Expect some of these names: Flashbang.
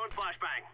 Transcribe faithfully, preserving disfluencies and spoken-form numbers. Throwing flashbang.